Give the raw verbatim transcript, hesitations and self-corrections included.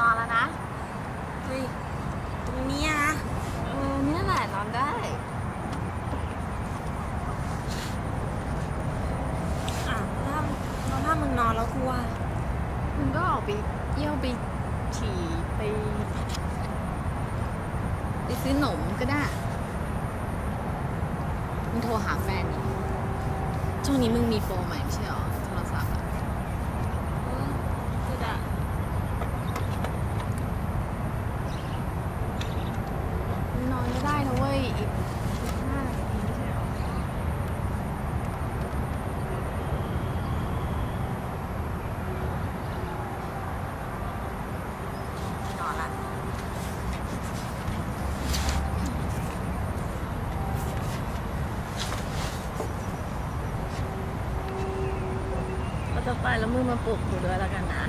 นอนแล้วนะเฮ้ยตรงนี้นะเออนี่แหละนอนได้อ่ะถ้าถ้ามึงนอนแล้วกูว่ามึงก็ออกไปเยี่ยวไปฉี่ไปไปซื้อหนมก็ได้มึงโทรหาแฟนนี่ช่วงนี้มึงมีโปรใหม่ไม่ใช่หรอโทรศัพท์อ่ะคือด่ะนอนไม่ได้นะเว้ยอีกห้านาทีไม่ใช่หรอไม่นอนละต่อไปแล้วมือมาปลุกกูด้วยแล้วกันนะ